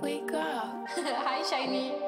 Wake up. Hi, Shiny.